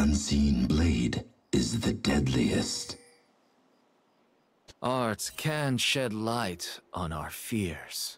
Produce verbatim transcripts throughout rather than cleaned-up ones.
unseen blade is the deadliest. Art can shed light on our fears.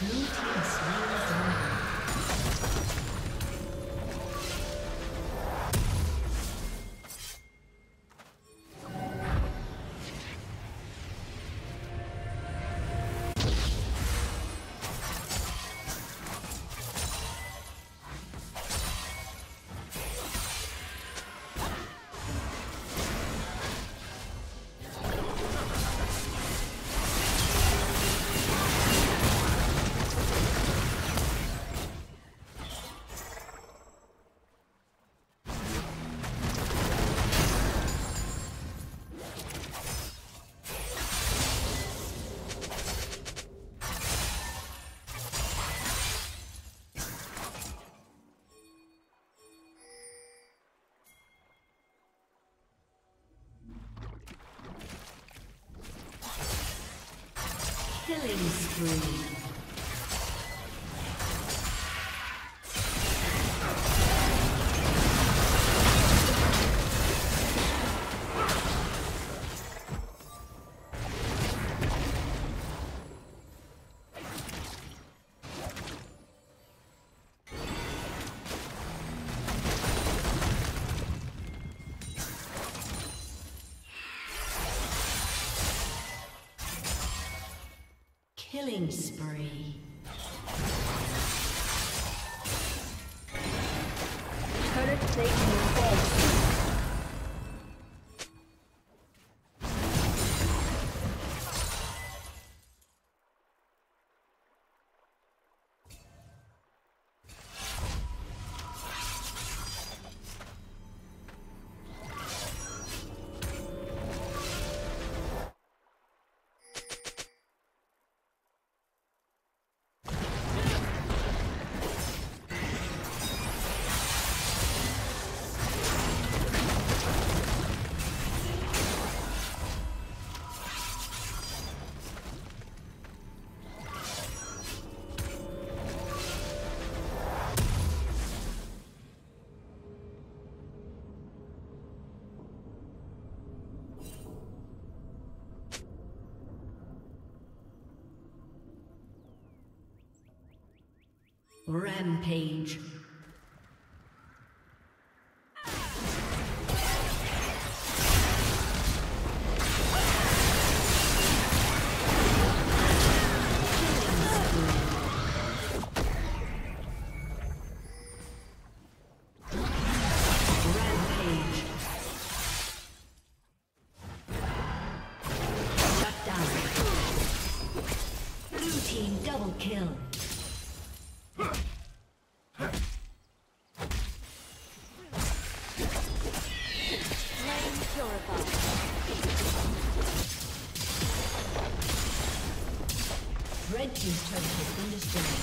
Killing spree. Killing spree. Turret plate will fall. Rampage. Red team's turret has been destroyed.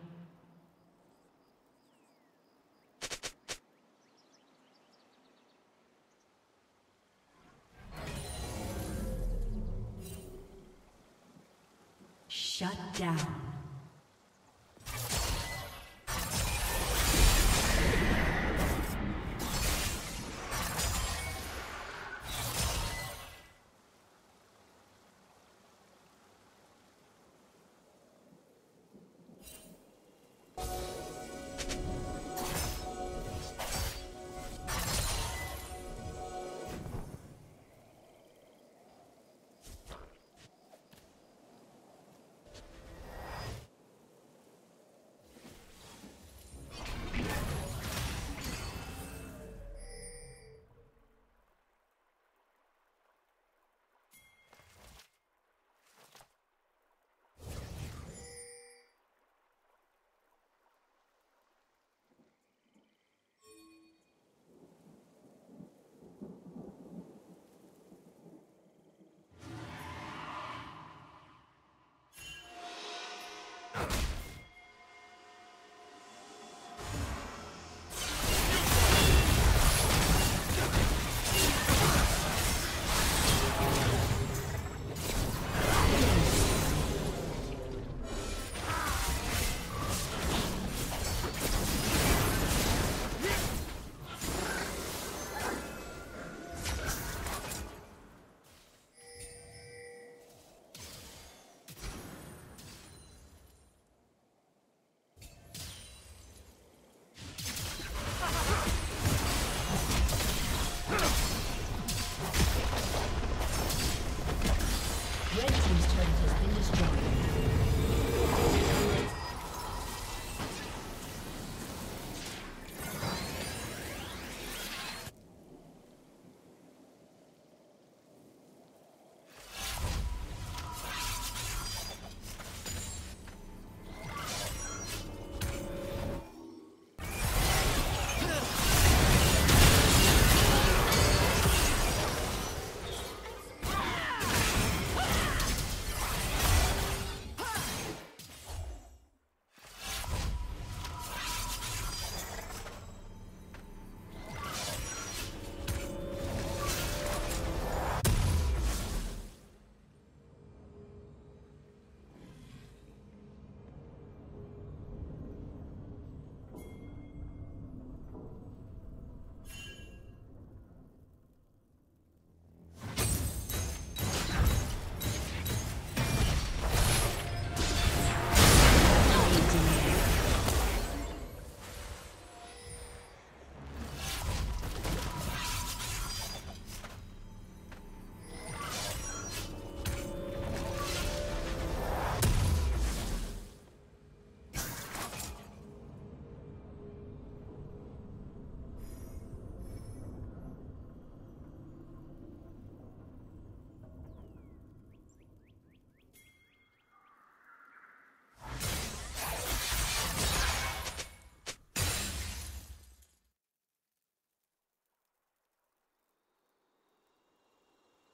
Shut down.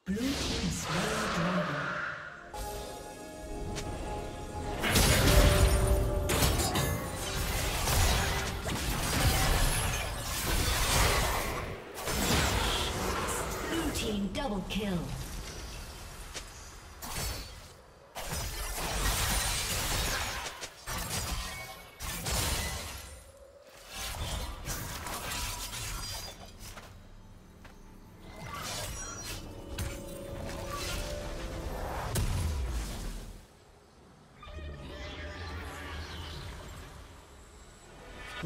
Blue team slain dragon. Blue team double kill.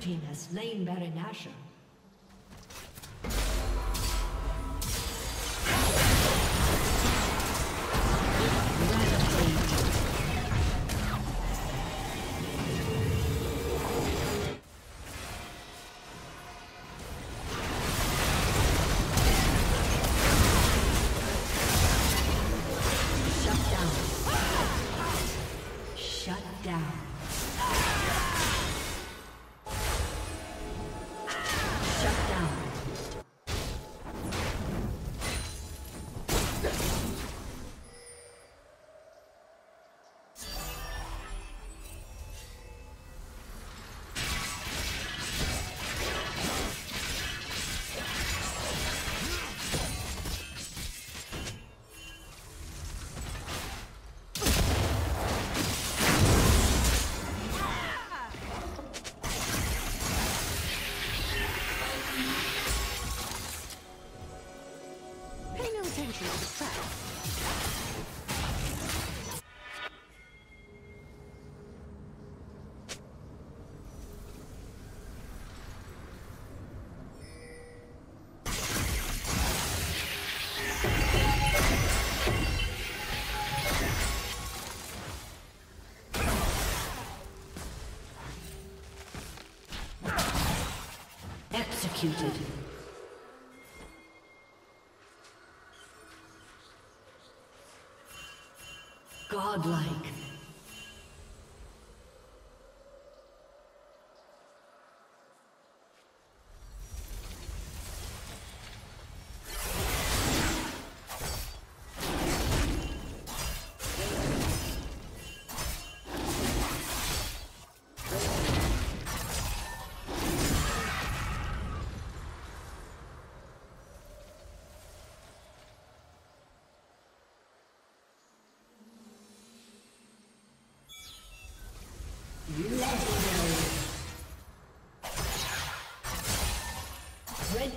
Team has slain Baron Nashor. Executed. Godlike. Red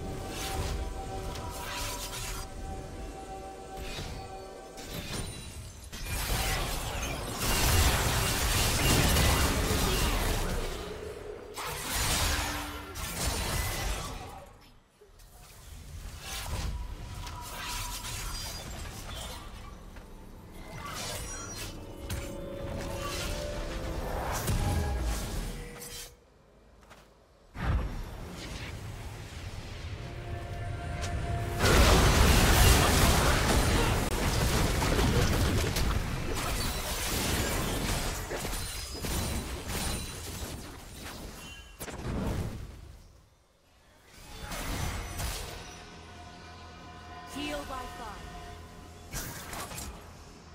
Red team's turret has been destroyed.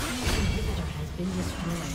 team's inhibitor has been destroyed.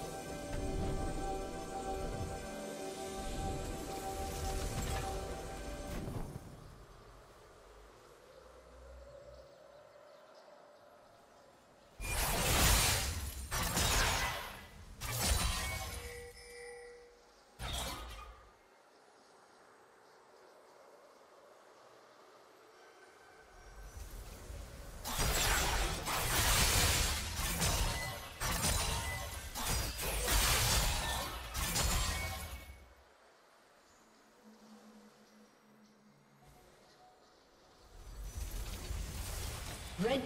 Red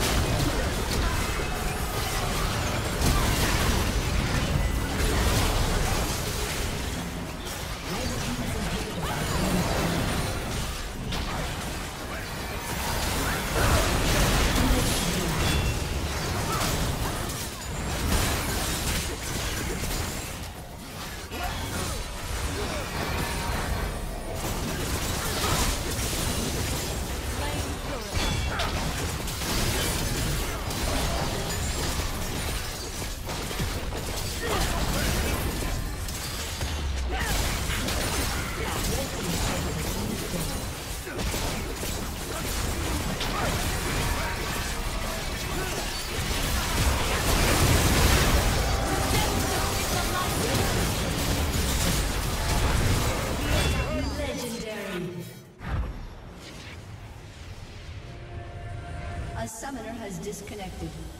disconnected.